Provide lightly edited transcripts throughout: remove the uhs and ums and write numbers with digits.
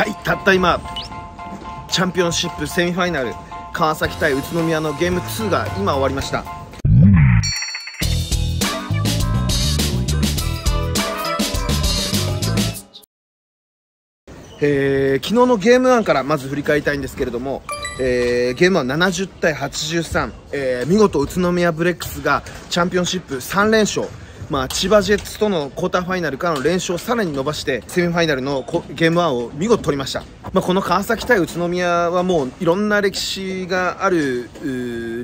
はい、たった今チャンピオンシップセミファイナル川崎対宇都宮のゲーム2が今終わりました。昨日のゲーム1からまず振り返りたいんですけれども、ゲームは70対83、見事宇都宮ブレックスがチャンピオンシップ3連勝、千葉ジェッツとのクォーターファイナルからの連勝をさらに伸ばしてセミファイナルのゲーム1を見事取りました。この川崎対宇都宮はもういろんな歴史がある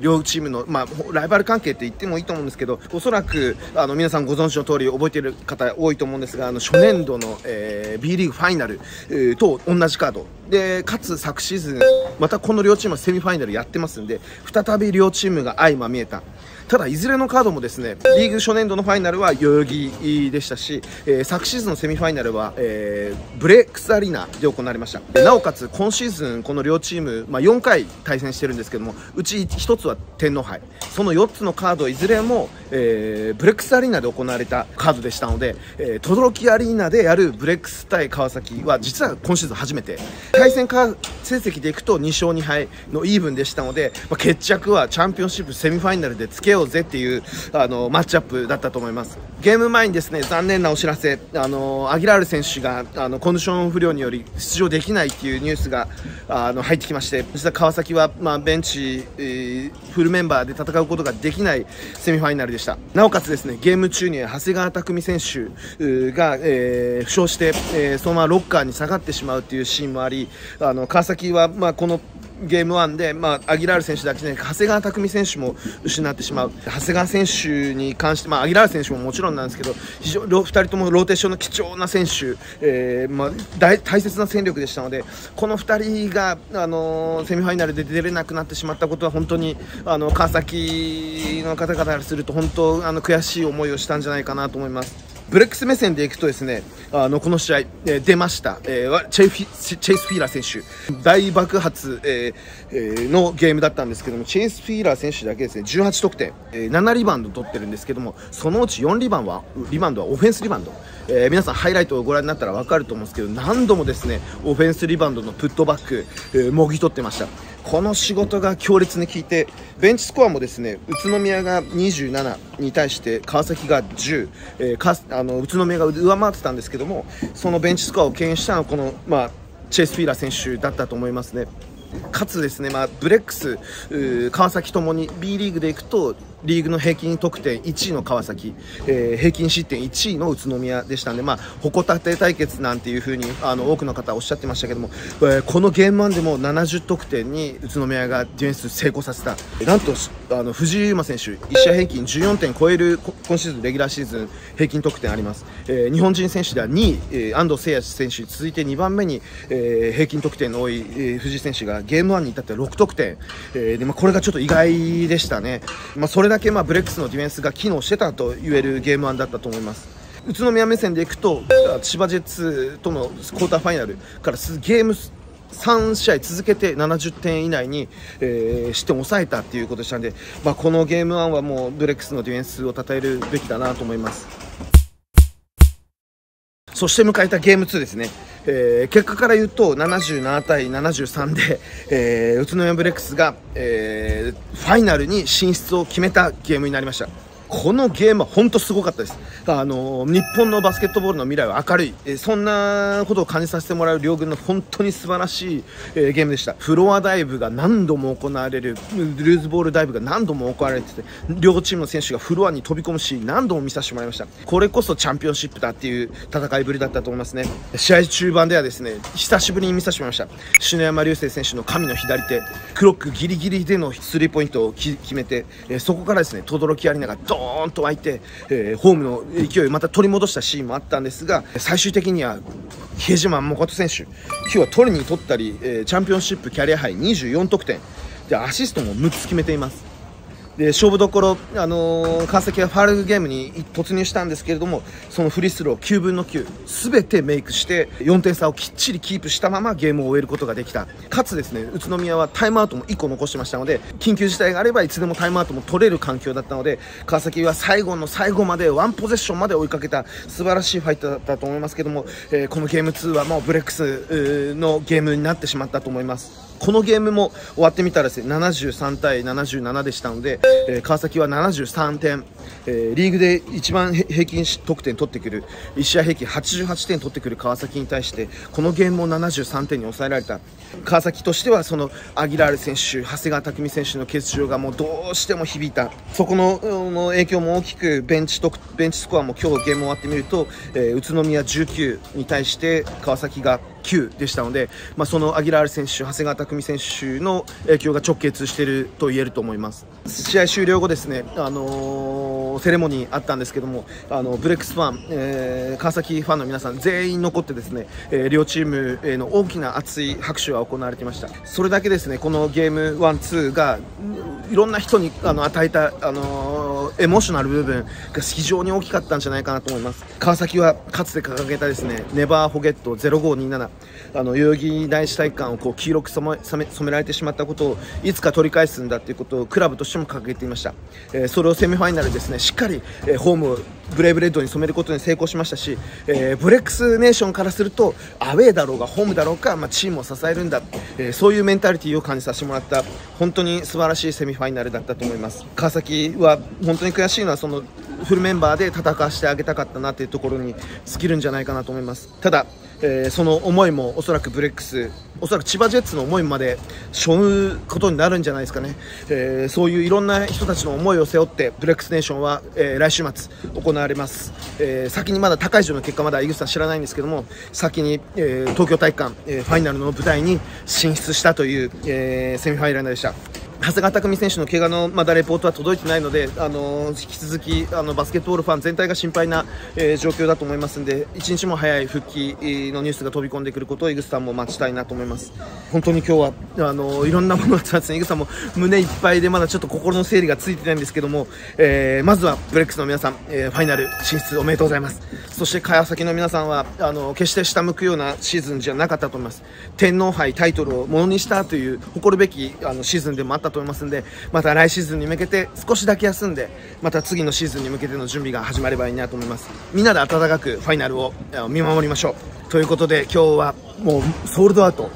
両チームの、ライバル関係って言ってもいいと思うんですけど、おそらく皆さんご存知の通り覚えている方多いと思うんですが、初年度の、B リーグファイナル、と同じカードで、かつ昨シーズンまたこの両チームはセミファイナルやってますんで、再び両チームが相まみえた。ただいずれのカードもですね、リーグ初年度のファイナルは代々木でしたし、昨シーズンのセミファイナルは、ブレックスアリーナで行われました。なおかつ今シーズンこの両チーム、4回対戦してるんですけども、うち1つは天皇杯、その4つのカードいずれも、ブレックスアリーナで行われたカードでしたので、轟アリーナでやるブレックス対川崎は実は今シーズン初めて、対戦成績でいくと2勝2敗のイーブンでしたので、決着はチャンピオンシップセミファイナルでつけようぜっていうマッチアップだったと思います。ゲーム前にですね、残念なお知らせ、アギラール選手がコンディション不良により出場できないっていうニュースが入ってきまして、実は川崎は、ベンチ、フルメンバーで戦うことができないセミファイナルでした。なおかつですね、ゲーム中に長谷川拓海選手が、負傷して、そのままロッカーに下がってしまうっていうシーンもあり、川崎は、このゲーム1で、アギラール選手だけじゃなく長谷川拓海選手も失ってしまう。長谷川選手に関して、アギラール選手ももちろんなんですけど、非常に2人ともローテーションの貴重な選手、大切な戦力でしたので、この2人が、セミファイナルで出れなくなってしまったことは本当に川崎の方々からすると本当悔しい思いをしたんじゃないかなと思います。ブレックス目線でいくとですね、この試合、出ました、チェイス・フィーラー選手、大爆発、のゲームだったんですけども、チェイス・フィーラー選手だけですね、18得点、7リバウンド取ってるんですけども、そのうち4リバウンドはオフェンスリバウンド、皆さんハイライトをご覧になったら分かると思うんですけど、何度もですねオフェンスリバウンドのプットバック、もぎ取ってました。この仕事が強烈に効いて、ベンチスコアもですね、宇都宮が27に対して川崎が10、宇都宮が上回ってたんですけども、そのベンチスコアを牽引したのはこの、チェイス・フィーラー選手だったと思いますね。かつですね、ブレックス、川崎ともに B リーグでいくとリーグの平均得点1位の川崎、平均失点1位の宇都宮でしたので、矛盾対決なんていう風に多くの方おっしゃってましたけども、このゲーム1でも70得点に宇都宮がディフェンス成功させた。なんと藤井優真選手、1試合平均14点超える今シーズンレギュラーシーズン平均得点あります。日本人選手では2位、安藤聖也選手に続いて2番目に、平均得点の多い、藤井選手がゲーム1に至って6得点、でこれがちょっと意外でしたね。それだけブレックスのディフェンスが機能してたと言えるゲーム1だったと思います。宇都宮目線でいくと千葉ジェッツとのクォーターファイナルからゲーム3試合続けて70点以内に、失点を抑えたということでしたので、このゲーム1はもうブレックスのディフェンスをたたえるべきだなと思います。そして迎えたゲーム2ですね。結果から言うと77対73で、宇都宮ブレックスが、ファイナルに進出を決めたゲームになりました。このゲームは本当すごかったです。日本のバスケットボールの未来は明るい、そんなことを感じさせてもらう両軍の本当に素晴らしい、ゲームでした。フロアダイブが何度も行われる、ルーズボールダイブが何度も行われてて、両チームの選手がフロアに飛び込むシーン何度も見させてもらいました。これこそチャンピオンシップだっていう戦いぶりだったと思いますね。試合中盤ではですね、久しぶりに見させてもらいました。篠山竜星選手の神の左手、クロックギリギリでのスリーポイントを決めて、そこからですね轟アリーナがドーンと湧いて、ホームの勢いをまた取り戻したシーンもあったんですが、最終的には比江島誠選手、今日は取りに取ったり、チャンピオンシップキャリアハイ24得点でアシストも6つ決めています。で勝負どころ、川崎はファウルゲームに突入したんですけれども、そのフリースロー9分の9すべてメイクして4点差をきっちりキープしたままゲームを終えることができた。かつですね、宇都宮はタイムアウトも1個残してましたので、緊急事態があればいつでもタイムアウトも取れる環境だったので、川崎は最後の最後までワンポゼッションまで追いかけた素晴らしいファイトだったと思いますけども、このゲーム2はもうブレックスのゲームになってしまったと思います。このゲームも終わってみたらですね、73対77でしたので、川崎は73点、リーグで一番平均得点取ってくる、1試合平均88点取ってくる川崎に対して、このゲームも73点に抑えられた。川崎としてはそのアギラール選手、長谷川拓実選手の欠場がもうどうしても響いた。そこの影響も大きく、ベンチスコアも今日ゲーム終わってみると、宇都宮19に対して川崎が9でしたので、そのアギラール選手、長谷川拓実選手の影響が直結していると言えると思います。試合終了後ですね、セレモニーあったんですけども、ブレックスファン、川崎ファンの皆さん全員残ってですね、両チームへの大きな熱い拍手が行われていました。それだけですね、このゲーム1、2がいろんな人に与えた、エモーショナル部分が非常に大きかったんじゃないかなと思います。川崎はかつて掲げたですね、ネバーフォゲット0527、代々木第一体育館をこう黄色く染められてしまったことをいつか取り返すんだということをクラブとしても掲げていました。それをセミファイナルですね、しっかりホームをブレイブレッドに染めることに成功しましたし、ブレックスネーションからするとアウェーだろうがホームだろうか、チームを支えるんだ、そういうメンタリティを感じさせてもらった、本当に素晴らしいセミファイナルだったと思います。川崎は本当に悔しいのは、そのフルメンバーで戦わせてあげたかったなというところに尽きるんじゃないかなと思います。ただ、その思いもおそらくブレックス、おそらく千葉ジェッツの思いまで背負うことになるんじゃないですかね。そういういろんな人たちの思いを背負ってブレックスネーションは、来週末行われます。先にまだ他会場の結果まだ井口さん知らないんですけども、先に、東京体育館、ファイナルの舞台に進出したという、セミファイナルでした。長谷川拓実選手の怪我のまだレポートは届いてないので、引き続きバスケットボールファン全体が心配な、状況だと思いますので、一日も早い復帰のニュースが飛び込んでくることを井口さんも待ちたいなと思います。本当に今日はいろんなものが伝わって、井口さんも胸いっぱいでまだちょっと心の整理がついてないんですけども、まずはブレックスの皆さん、ファイナル進出おめでとうございます。そして川崎の皆さんは決して下向くようなシーズンじゃなかったと思います。天皇杯タイトルをものにしたという誇るべきシーズンでもあったと思いますので、また来シーズンに向けて少しだけ休んで、また次のシーズンに向けての準備が始まればいいなと思います。みんなで温かくファイナルを見守りましょうということで、今日はもうソールドアウト、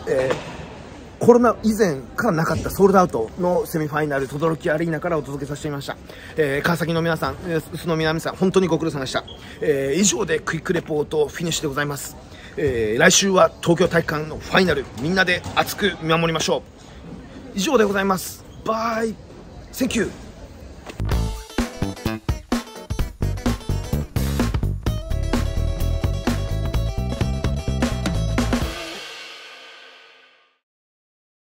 コロナ以前からなかったソールドアウトのセミファイナル、轟アリーナからお届けさせてみました。川崎の皆さん、宇都宮の皆さん、本当にご苦労さまでした。以上でクイックレポートフィニッシュでございます。来週は東京体育館のファイナル、みんなで熱く見守りましょう。以上でございます。バイ。センキュー。